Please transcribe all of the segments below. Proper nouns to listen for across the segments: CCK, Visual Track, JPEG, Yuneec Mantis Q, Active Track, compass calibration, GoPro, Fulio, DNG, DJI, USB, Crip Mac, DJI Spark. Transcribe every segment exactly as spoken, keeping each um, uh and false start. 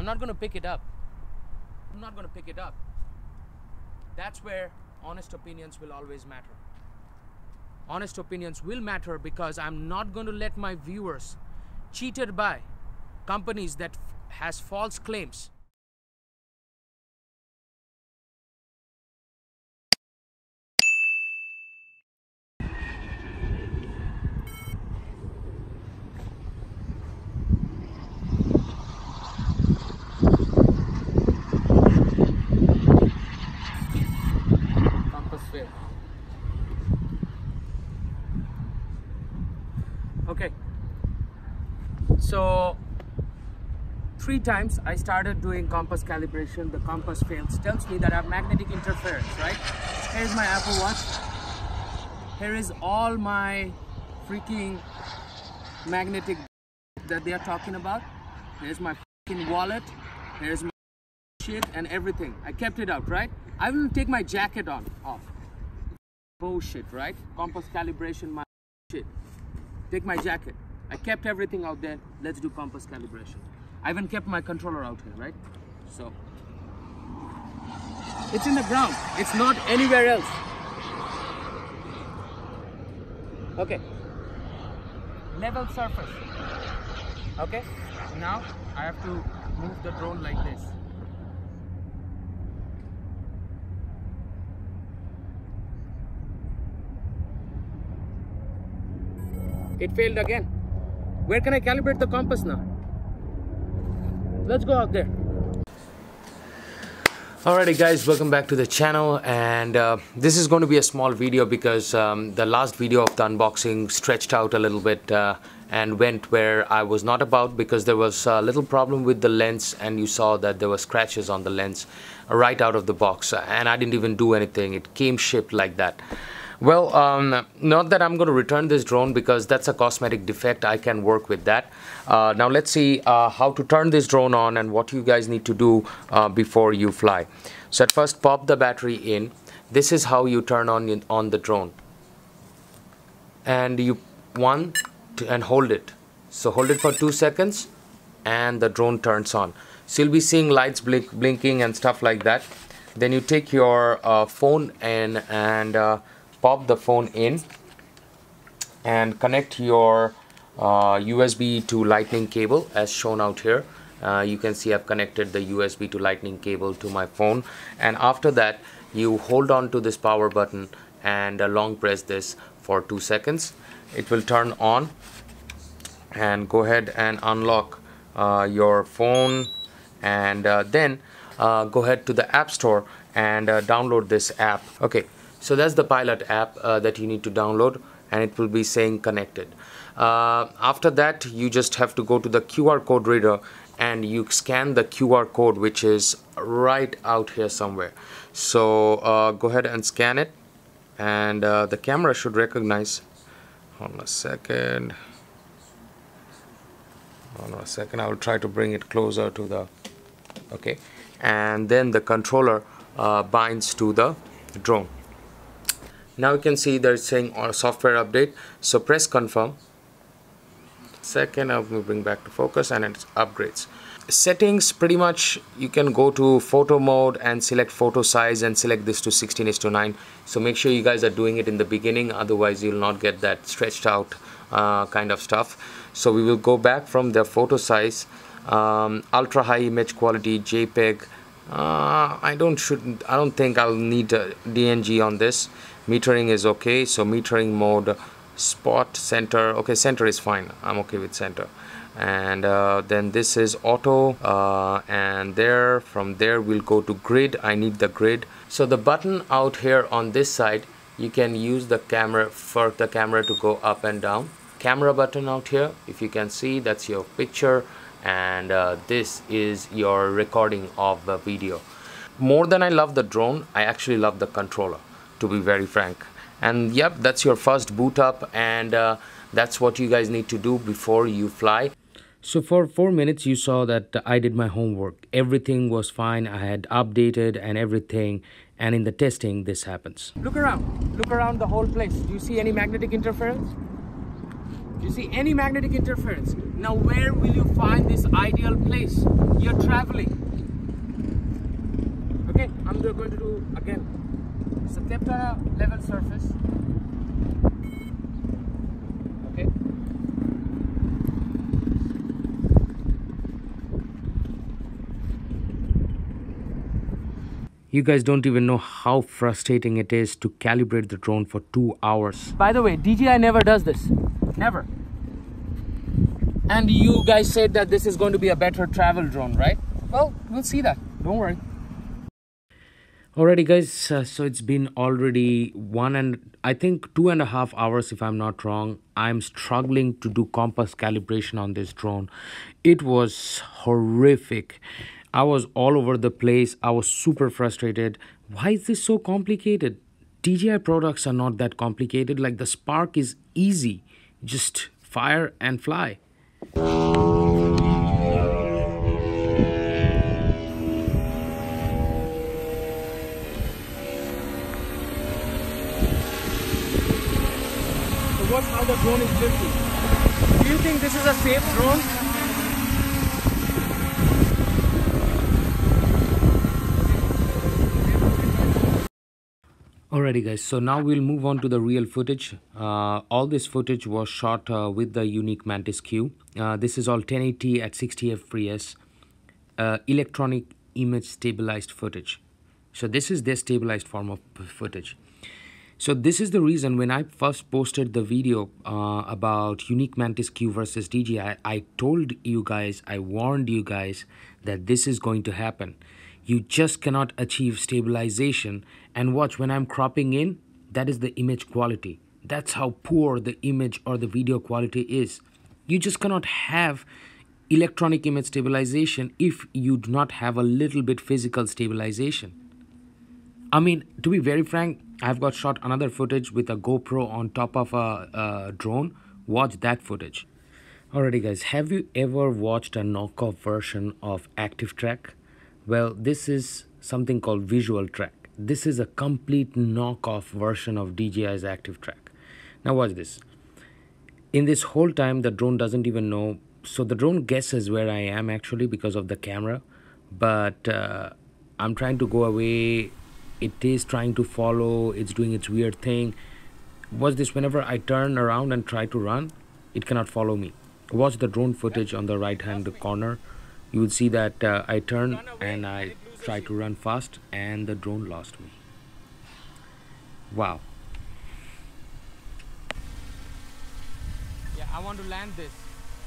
I'm not going to pick it up. I'm not going to pick it up. That's where honest opinions will always matter. Honest opinions will matter because I'm not going to let my viewers cheated by companies that f- has false claims. So three times I started doing compass calibration, the compass fails, tells me that I have magnetic interference, right? Here's my Apple Watch. Here is all my freaking magnetic that they are talking about. Here's my freaking wallet. Here's my shit and everything. I kept it out, right? I will take my jacket on, off. Bullshit, right? Compass calibration, my shit. Take my jacket. I kept everything out there. Let's do compass calibration. I even kept my controller out here, right? So, it's in the ground. It's not anywhere else. Okay. Level surface. Okay. Now, I have to move the drone like this. It failed again. Where can I calibrate the compass now? Let's go out there. Alrighty guys, welcome back to the channel, and uh, this is going to be a small video because um, the last video of the unboxing stretched out a little bit uh, and went where I was not about because there was a little problem with the lens, and you saw that there were scratches on the lens right out of the box, and I didn't even do anything. It came shipped like that. Well, um, not that I'm going to return this drone because that's a cosmetic defect. I can work with that. Uh, now let's see uh, how to turn this drone on and what you guys need to do uh, before you fly. So at first, pop the battery in. This is how you turn on on the drone. And you one two, and hold it. So hold it for two seconds, and the drone turns on. So you'll be seeing lights blink, blinking and stuff like that. Then you take your uh, phone and and. Uh, Pop the phone in and connect your uh, U S B to lightning cable as shown out here. Uh, you can see I've connected the U S B to lightning cable to my phone, and after that you hold on to this power button and uh, long press this for two seconds. It will turn on, and go ahead and unlock uh, your phone, and uh, then uh, go ahead to the App Store and uh, download this app. Okay. So that's the Pilot app uh, that you need to download, and it will be saying connected. Uh, after that, you just have to go to the Q R code reader and you scan the Q R code, which is right out here somewhere. So uh, go ahead and scan it, and uh, the camera should recognize. Hold on a second. Hold on a second. I will try to bring it closer to the. Okay, and then the controller uh, binds to the drone. Now you can see that it's saying or software update, so press confirm. Second, I'll bring back to focus, and it upgrades. Settings, pretty much you can go to photo mode and select photo size and select this to sixteen is to nine. So make sure you guys are doing it in the beginning, otherwise you'll not get that stretched out uh, kind of stuff. So we will go back from the photo size, um, ultra high image quality, JPEG. Uh, I don't should I don't think I'll need a D N G on this. Metering is okay, so metering mode, spot, center. Okay, center is fine. I'm okay with center. And uh, then this is auto, uh, and there from there we'll go to grid. I need the grid. So the button out here on this side, you can use the camera for the camera to go up and down. Camera button out here, if you can see, that's your picture, and uh, this is your recording of the video. More than I love the drone, I actually love the controller, to be very frank. And yep, that's your first boot up, and uh, that's what you guys need to do before you fly. So for four minutes you saw that I did my homework. Everything was fine. I had updated and everything, and in the testing this happens. Look around. Look around the whole place. Do you see any magnetic interference? Do you see any magnetic interference? Now where will you find this ideal place? You're traveling. Okay, I'm going to do again. It's a kept on a level surface. Okay. You guys don't even know how frustrating it is to calibrate the drone for two hours. By the way, D J I never does this. Never. And you guys said that this is going to be a better travel drone, right? Well, we'll see that. Don't worry. Alrighty guys, uh, so it's been already one and I think two and a half hours if I'm not wrong. I'm struggling to do compass calibration on this drone. It was horrific. I was all over the place. I was super frustrated. Why is this so complicated? D J I products are not that complicated. Like the Spark is easy. Just fire and fly. So watch how the drone is lifting. Do you think this is a safe drone? Alrighty guys, so now we'll move on to the real footage. Uh, all this footage was shot uh, with the Yuneec Mantis Q. Uh, this is all ten eighty at sixty F P S, uh, electronic image stabilized footage. So this is their stabilized form of footage. So this is the reason when I first posted the video uh, about Yuneec Mantis Q versus D J I, I told you guys, I warned you guys that this is going to happen. You just cannot achieve stabilization, and watch when I'm cropping in, that is the image quality. That's how poor the image or the video quality is. You just cannot have electronic image stabilization if you do not have a little bit physical stabilization. I mean, to be very frank, I've got shot another footage with a GoPro on top of a, a drone. Watch that footage. Alrighty guys, have you ever watched a knockoff version of Active Track? Well, this is something called Visual Track. This is a complete knockoff version of D J I's Active Track. Now watch this. In this whole time, the drone doesn't even know. So the drone guesses where I am actually because of the camera. But uh, I'm trying to go away. It is trying to follow. It's doing its weird thing. Watch this. Whenever I turn around and try to run, it cannot follow me. Watch the drone footage on the right-hand corner. You would see that uh, I turn and I try to run fast and the drone lost me. Wow. Yeah, I want to land this.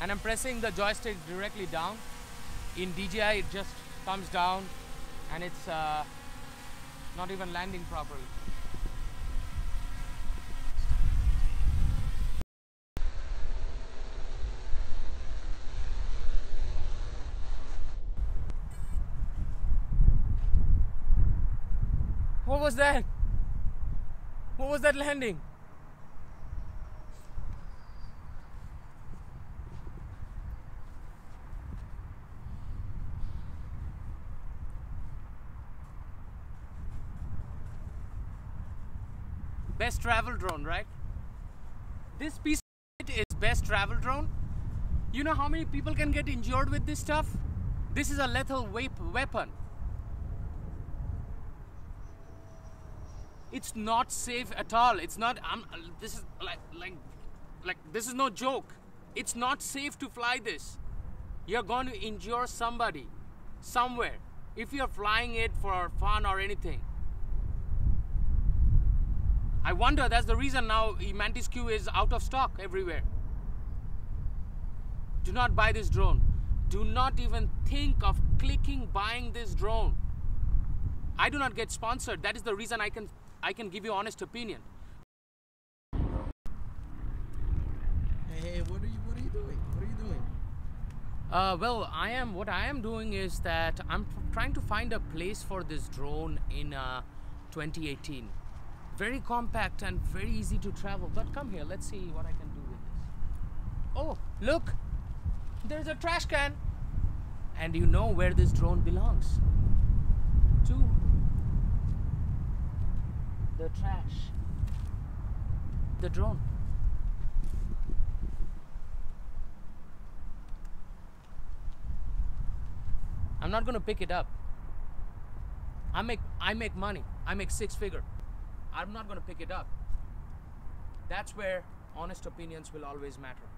And I'm pressing the joystick directly down. In D J I, it just comes down and it's uh, not even landing properly. What was that? What was that landing? Best travel drone, right? This piece of shit is best travel drone. You know how many people can get injured with this stuff? This is a lethal weapon. It's not safe at all. It's not. I'm. This is like, like, like. This is no joke. It's not safe to fly this. You're going to injure somebody, somewhere, if you're flying it for fun or anything. I wonder. That's the reason now Mantis Q is out of stock everywhere. Do not buy this drone. Do not even think of clicking buying this drone. I do not get sponsored. That is the reason I can. I can give you honest opinion. Hey, hey, what are you, what are you doing? What are you doing? Uh, well, I am, what I am doing is that I'm trying to find a place for this drone in uh, twenty eighteen. Very compact and very easy to travel. But come here, let's see what I can do with this. Oh, look, there's a trash can. And you know where this drone belongs. To the trash, the drone. I'm not going to pick it up. I make, I make money. I make six figure. I'm not going to pick it up. That's where honest opinions will always matter.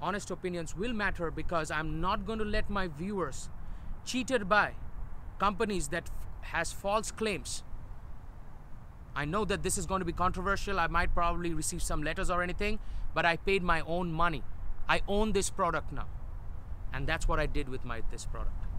Honest opinions will matter because I'm not going to let my viewers cheated by companies that has false claims. I know that this is going to be controversial. I might probably receive some letters or anything, but I paid my own money. I own this product now. And that's what I did with my this product.